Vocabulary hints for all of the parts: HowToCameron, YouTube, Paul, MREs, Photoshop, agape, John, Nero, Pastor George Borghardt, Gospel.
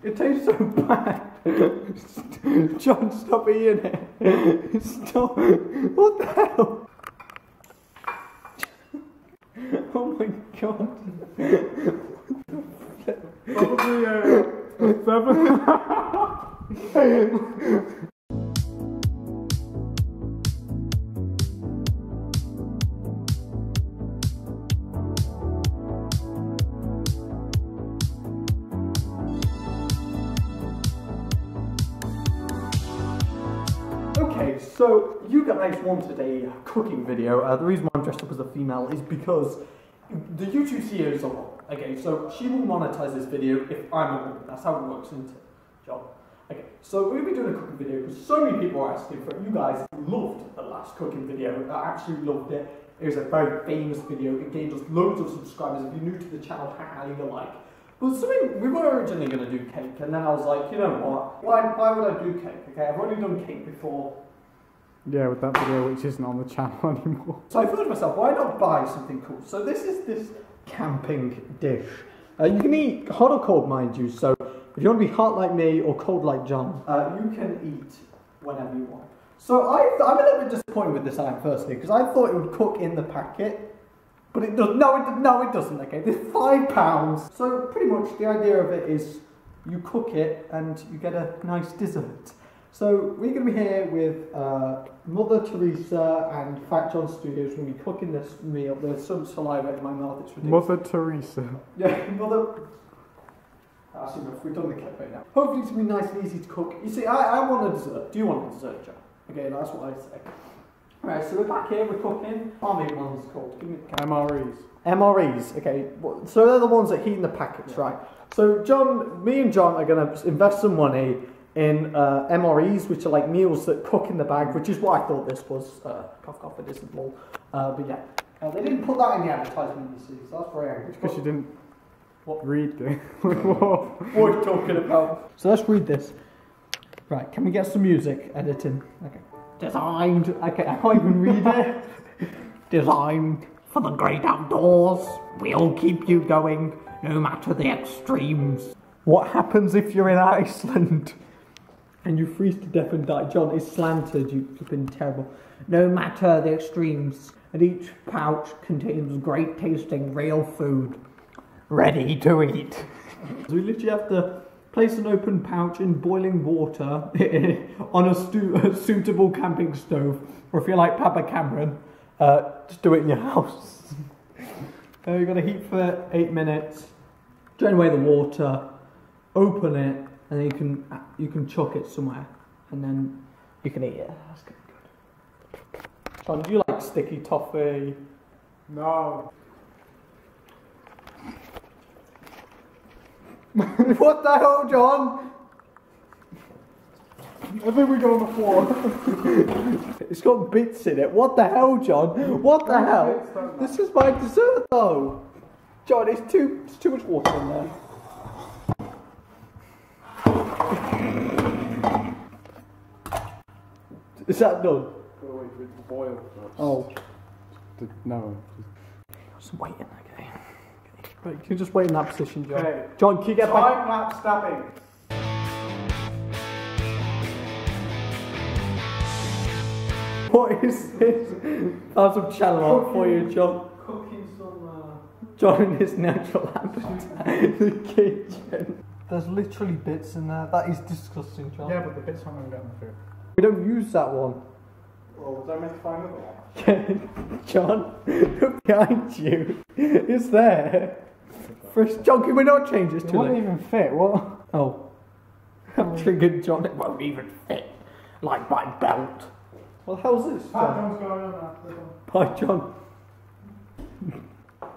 It tastes so bad. John, stop eating it. Stop. What the hell? Oh my god. Probably seven. So, you guys wanted a cooking video. The reason why I'm dressed up as a female is because the YouTube CEO is a woman. Okay, so she will monetize this video if I'm a woman. That's how it works, isn't it, John? Okay, so we'll be doing a cooking video because so many people are asking for it. You guys loved the last cooking video. I absolutely loved it. It was a very famous video. It gained us loads of subscribers. If you're new to the channel, how you like. Well, something we were originally going to do cake, and then I was like, you know what? Why would I do cake? Okay, I've already done cake before. Yeah, with that video which isn't on the channel anymore. So I thought to myself, why not buy something cool? So this is this camping dish. You can eat hot or cold, mind you. So if you want to be hot like me or cold like John, you can eat whenever you want. So I'm a little bit disappointed with this iron personally because I thought it would cook in the packet, but it does. No, it doesn't. Okay, this is £5. So pretty much the idea of it is you cook it and you get a nice dessert. So we're going to be here with Mother Teresa and Fat John Studios. We're going to be cooking this meal. There's some saliva in my mouth, it's ridiculous. Mother Teresa. Yeah, Mother... That's enough, we've done the clip right now. Hopefully it's going to be nice and easy to cook. You see, I want a dessert. Do you want a dessert, John? Okay, that's what I say. Alright, so we're back here, we're cooking. I'll make one that's called. Give me the MREs. MREs, okay. So they're the ones that heat in the packets, yeah. Right? So John, me and John are going to invest some money in MREs, which are like meals that cook in the bag, which is what I thought this was. Cough, cough, it isn't all. But yeah, they didn't put that in the advertisement, you see, so that's very angry. Because you didn't read it. What are you talking about? So let's read this. Right, can we get some music editing? Okay. Designed. Okay, I can't even read it. Designed for the great outdoors. We'll keep you going, no matter the extremes. What happens if you're in Iceland? And you freeze to death and die. John is slanted, you've been terrible. No matter the extremes, and each pouch contains great tasting real food, ready to eat. So we literally have to place an open pouch in boiling water on a suitable camping stove, or if you like Papa Cameron, just do it in your house. You've got to heat for 8 minutes, drain away the water, open it, and then you can chuck it somewhere, and then you can eat it. That's gonna be good. John, do you like sticky toffee? No. What the hell, John? I think we go on the floor. It's got bits in it. What the hell, John? What the hell? This is my dessert, though. John, it's too much water in there. Is that done? Go away, boil first. Oh. No. Just waiting, okay. Right, you can just wait in that position, John. Okay. John, can you get back? Time lapse stabbing. What is this? That's some channel art for you, John. Cooking some... John in his natural habitat. The kitchen. There's literally bits in there. That is disgusting, John. Yeah, but the bits aren't going to get in the food. We don't use that one. Well, was I meant to find another one? John, look behind you. It's there. First, John, can we not change this to it? It won't even fit, what? Oh. I'm thinking, John, it won't even fit. Like my belt. What the hell's this? John? Pie John's going on after them. Pie John.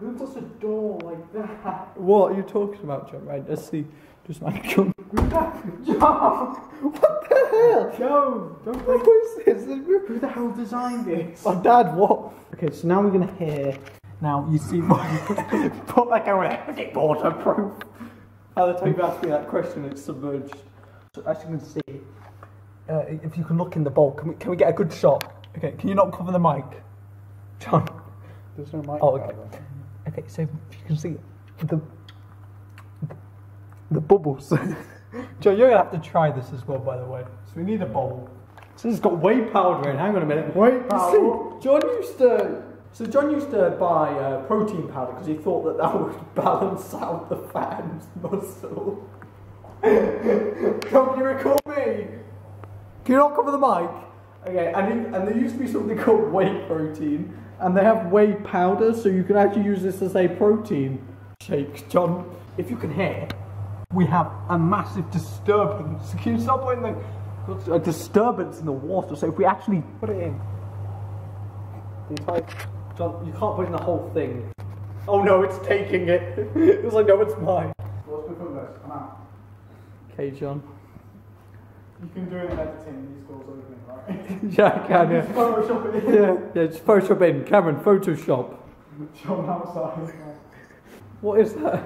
Who does a door like that? What are you talking about, John? Right, let's see. Just like John. John! What the hell? Joe, don't think... What is this? Who the hell designed this? Oh, Dad, what? Okay, so now we're gonna hear. Now you see what? Put like a waterproof. By the time you ask me that question, it's submerged. So as you can see, if you can look in the bowl, can we get a good shot? Okay, can you not cover the mic, John? There's no mic. Oh, okay. Okay, so if you can see the bubbles. Joe, you're going to have to try this as well, by the way. So we need a bowl. So this has got whey powder in. Hang on a minute. Whey powder. See, John used to buy protein powder because he thought that that would balance out the fat and muscle. Don't you recall me? Can you not cover the mic? Okay, and there used to be something called whey protein, and they have whey powder, so you can actually use this as a protein shake. John, if you can hear, we have a massive disturbance. Can you stop putting a disturbance in the water? So if we actually put it in, John, you can't put in the whole thing. Oh no, it's taking it. It was like, no, it's mine. What's become this? I'm out. Okay, John. You can do it in editing. These scores are everything, right? Yeah, I can. Yeah. Just Photoshop it in. Yeah, just Photoshop in. Cameron, Photoshop. John outside. What is that?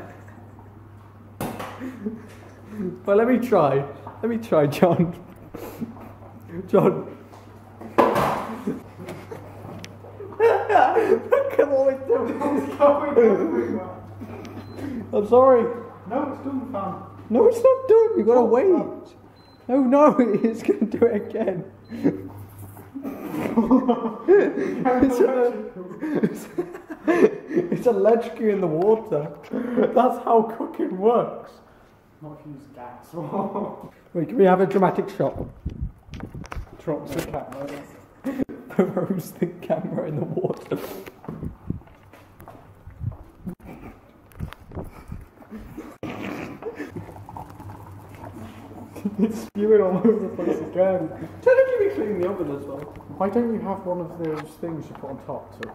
But let me try. Let me try, John. John. Look at all it doing. I'm sorry. No, it's doing fine. No, it's not doing. We've got to wait. Oh no, it's going to do it again. It's a ledge key in the water. That's how cooking works. Not if you use gas. Wait, can we have a dramatic shot? Drops the camera. Throws the camera in the water. It's spewing all over the place again. Technically, we clean the oven as well. Why don't you have one of those things you put on top too?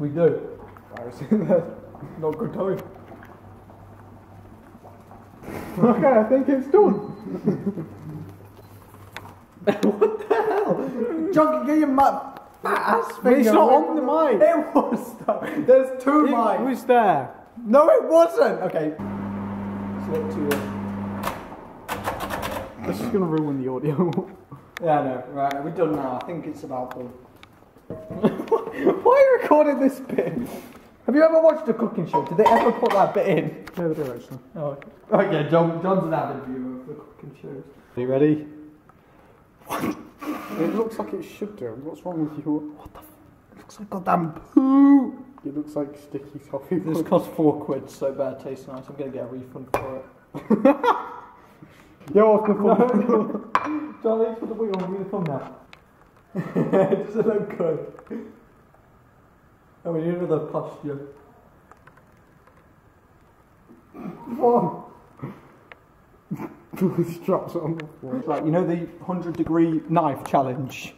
We do. Not good time. Okay, I think it's done. What the hell? John, get your ass finger. It's not on the mic. It was though. There's two mics. It was there. No, it wasn't. Okay. It's not too late. This is going to ruin the audio. Yeah, I know. Right, we're done now. I think it's about done. Why are you recording this bit? Have you ever watched a cooking show? Did they ever put that bit in? No, they do actually. Oh, okay. Yeah, John's an avid viewer of the cooking shows. Are you ready? It looks like it should do. What's wrong with you? What the f? It looks like goddamn poo. It looks like sticky toffee. This cost £4, so bad, tastes nice. I'm going to get a refund for it. Yo, what's the thumbnail? John, thanks for the wheel. Give me the thumbnail. It doesn't look good. Oh, we need another posture. One. This drops on the floor. It's like, you know the 100-degree knife challenge?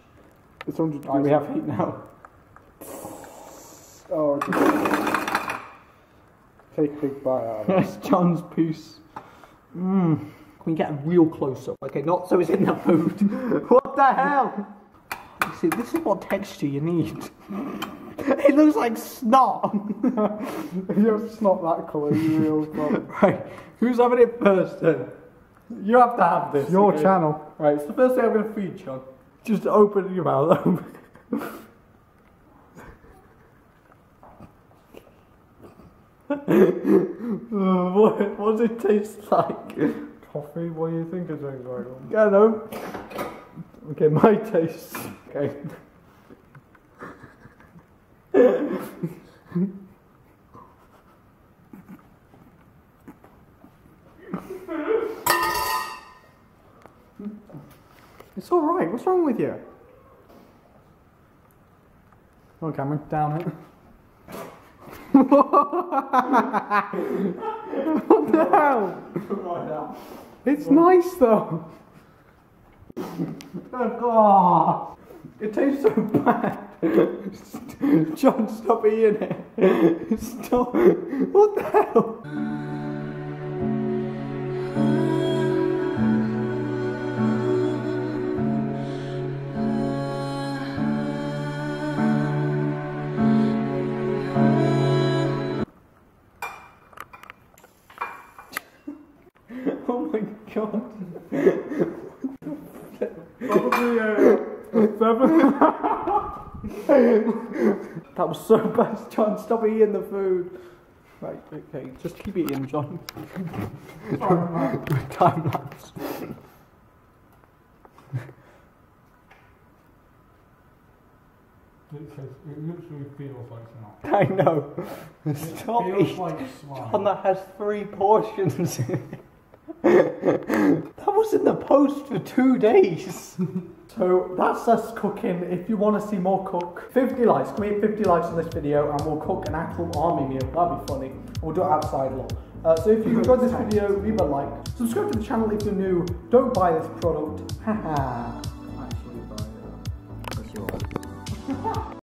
It's 100 degrees. We have heat now. Oh, just... Take a big bite out of it. That's John's piece. Mmm. Can we get a real close-up? Okay, not so it's in the food. What the hell? You see, this is what texture you need. It looks like snot. If you have snot that colour, you real problem. Right, who's having it first then? You have to have this. It's your channel. Right, it's the first thing I'm going to feed, John. Just open your mouth. What does it taste like? Coffee? What do you think it's going on? Yeah, no. Okay, my taste. Okay. It's all right. What's wrong with you? Oh, Cameron, down it. What the hell? It's nice though. Oh, it tastes so bad. John, stop eating it. Stop. What the hell? God. Probably seven. That was so bad, John. Stop eating the food. Right, okay, just keep it in, John. Time lapse. It says, it literally feels like snot. I know. Stop eating. Like John, that has 3 portions in it. That was in the post for 2 days. So that's us cooking. If you want to see more cook, 50 likes. Can we hit 50 likes on this video and we'll cook an actual army meal? That'd be funny. We'll do it outside a lot. So if you enjoyed this video, leave a like. Subscribe to the channel if you're new. Don't buy this product. Haha. Actually buy it. That's yours.